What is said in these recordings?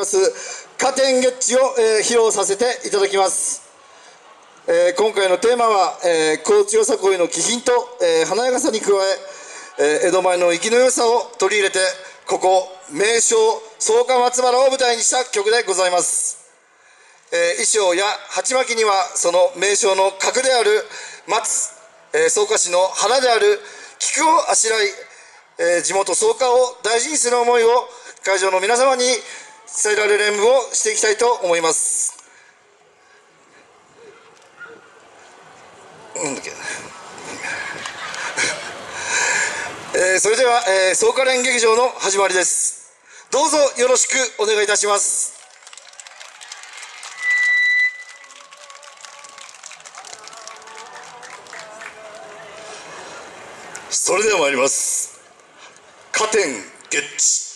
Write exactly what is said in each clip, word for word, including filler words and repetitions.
ますカテンゲッチを、えー、披露させていただきます。えー、今回のテーマは、えー、高知よさこいの気品と、えー、華やかさに加え、えー、江戸前の生きの良さを取り入れて、ここ名勝草加松原を舞台にした曲でございます。えー、衣装や鉢巻きにはその名勝の核である松、えー、草加市の花である菊をあしらい、えー、地元草加を大事にする思いを会場の皆様に伝えられる演舞をしていきたいと思います。なんだっけえー、それでは、えー、草加連劇場の始まりです。どうぞよろしくお願いいたします。それでは参ります。カテンゲッチ。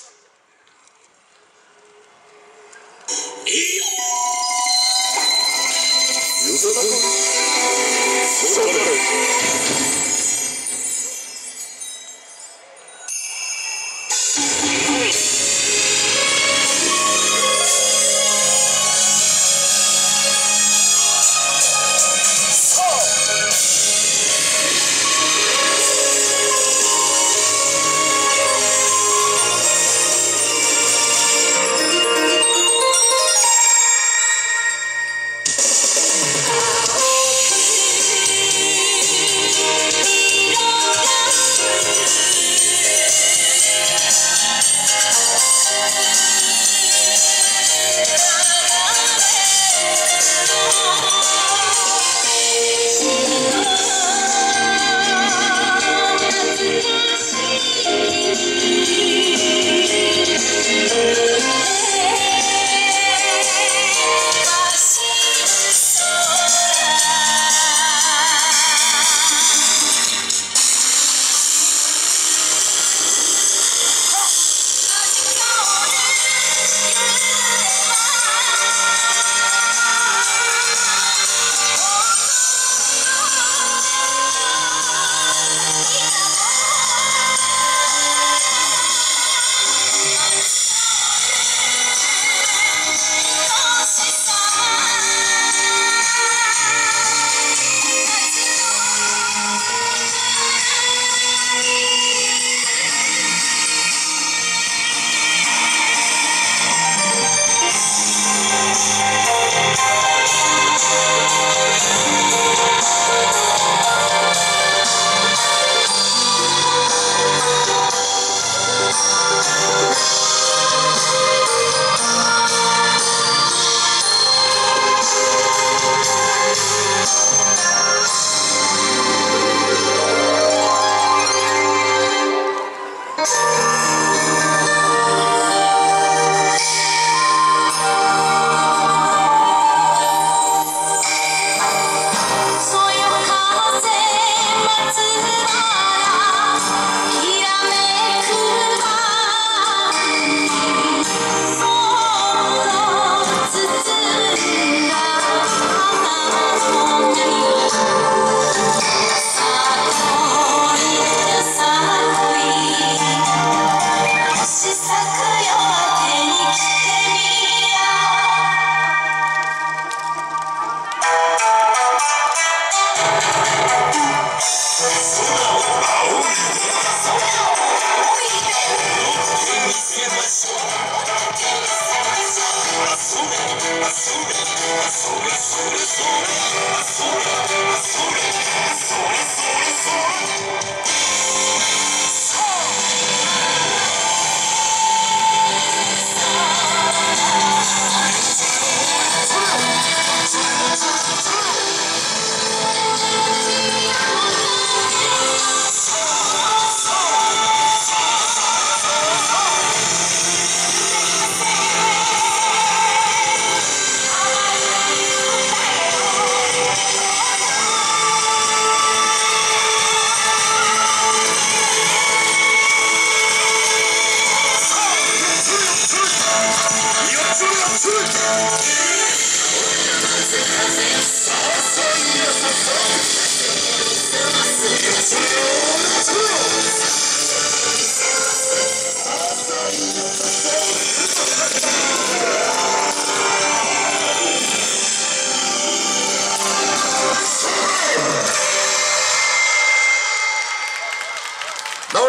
れ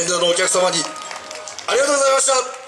演者のお客様にありがとうございました。